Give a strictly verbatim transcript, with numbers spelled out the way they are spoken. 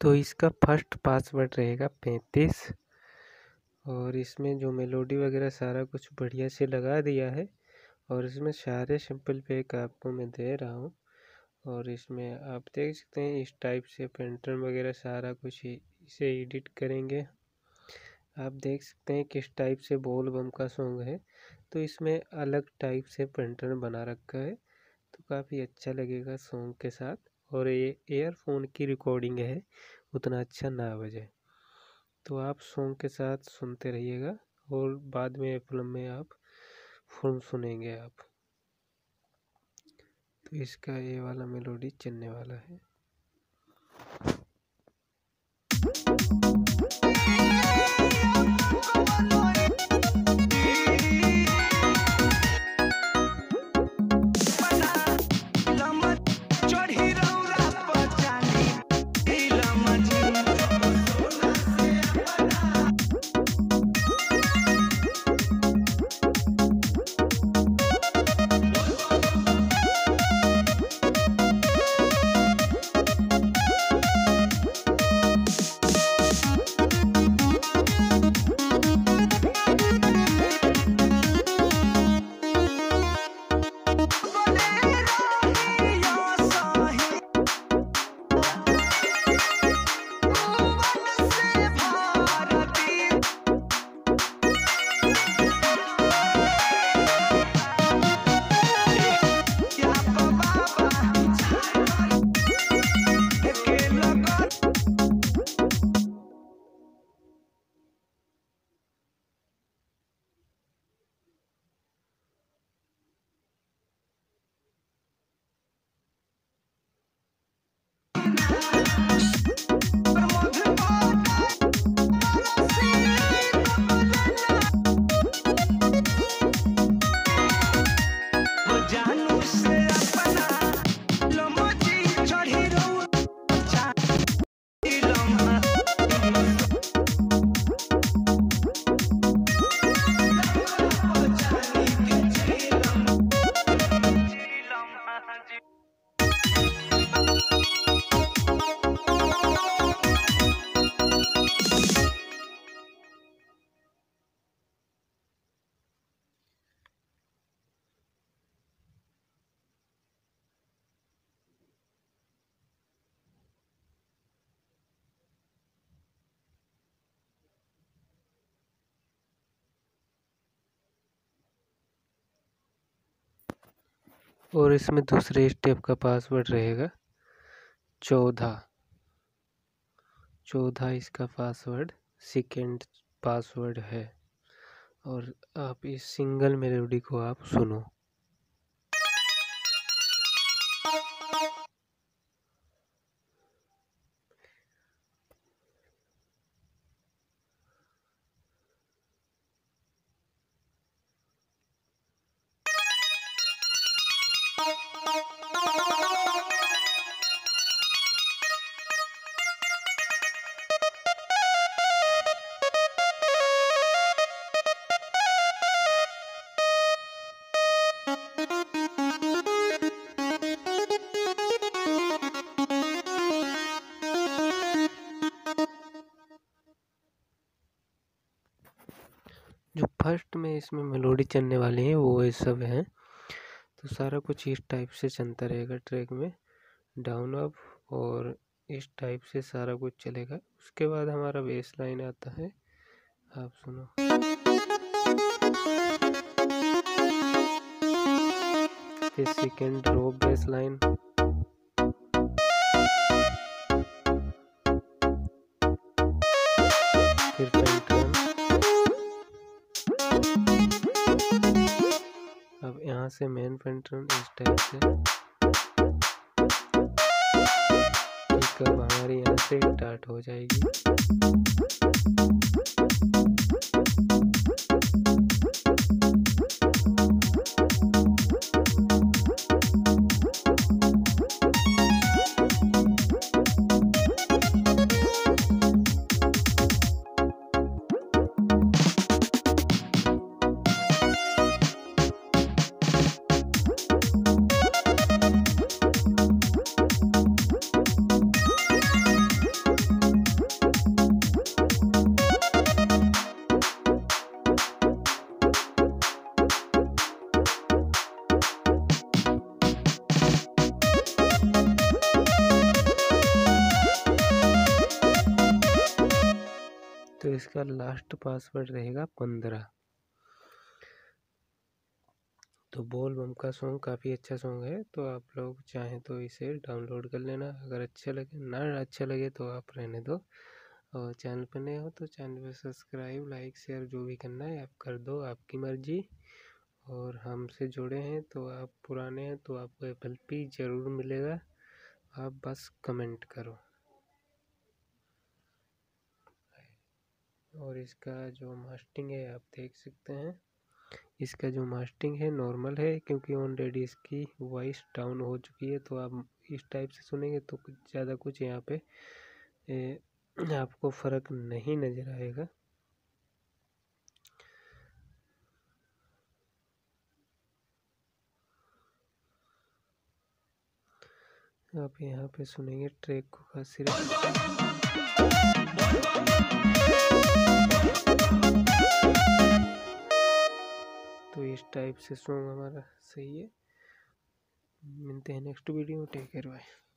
तो इसका first password रहेगा पैंतीस। और इसमें जो मेलोडी वगैरह सारा कुछ बढ़िया से लगा दिया है और इसमें सारे सिंपल पैक आपको मैं दे रहा हूँ। और इसमें आप देख सकते हैं इस टाइप से पेंटर वगैरह सारा कुछ इसे एडिट करेंगे। आप देख सकते हैं किस टाइप से बोल बम का सॉन्ग है, तो इसमें अलग टाइप से पेंटर बना रखा है, तो काफ़ी अच्छा लगेगा सॉन्ग के साथ। और ये एयरफोन की रिकॉर्डिंग है, उतना अच्छा ना बजे, तो आप सॉन्ग के साथ सुनते रहिएगा और बाद में फिल्म में आप फिल्म सुनेंगे आप। तो इसका ये वाला मेलोडी चलने वाला है। और इसमें दूसरे स्टेप का पासवर्ड रहेगा चौदह। चौदह इसका पासवर्ड सेकेंड पासवर्ड है। और आप इस सिंगल मेलोडी को आप सुनो। जो फर्स्ट में इसमें मेलोडी चलने वाले हैं वो ये सब हैं, तो सारा कुछ इस टाइप से चलता रहेगा ट्रैक में, डाउन अप और इस टाइप से सारा कुछ चलेगा। उसके बाद हमारा बेस लाइन आता है, आप सुनो। फिर सेकेंड ड्रॉप बेस लाइन, फिर पेंटन। अब यहाँ से मेन पेंटर्न इस टाइप से, हमारी यहाँ से स्टार्ट हो जाएगी। तो इसका लास्ट पासवर्ड रहेगा पंद्रह। तो बोल बम का सॉन्ग काफ़ी अच्छा सॉन्ग है, तो आप लोग चाहें तो इसे डाउनलोड कर लेना। अगर अच्छा लगे ना अच्छा लगे तो आप रहने दो, और चैनल पर नए हो तो चैनल पर सब्सक्राइब, लाइक, शेयर जो भी करना है आप कर दो, आपकी मर्जी। और हमसे जुड़े हैं तो आप पुराने हैं तो आपको एप्पल पे ज़रूर मिलेगा, आप बस कमेंट करो। और इसका जो मास्टिंग है आप देख सकते हैं, इसका जो मास्टिंग है नॉर्मल है, क्योंकि ऑलरेडी इसकी वॉइस डाउन हो चुकी है। तो आप इस टाइप से सुनेंगे तो कुछ ज़्यादा कुछ यहाँ पे ए, आपको फ़र्क नहीं नज़र आएगा। आप यहाँ पे सुनेंगे ट्रैक को खास सिर्फ, तो इस टाइप से सॉन्ग हमारा सही है। मिलते हैं नेक्स्ट वीडियो में, टेक केयर, बाय।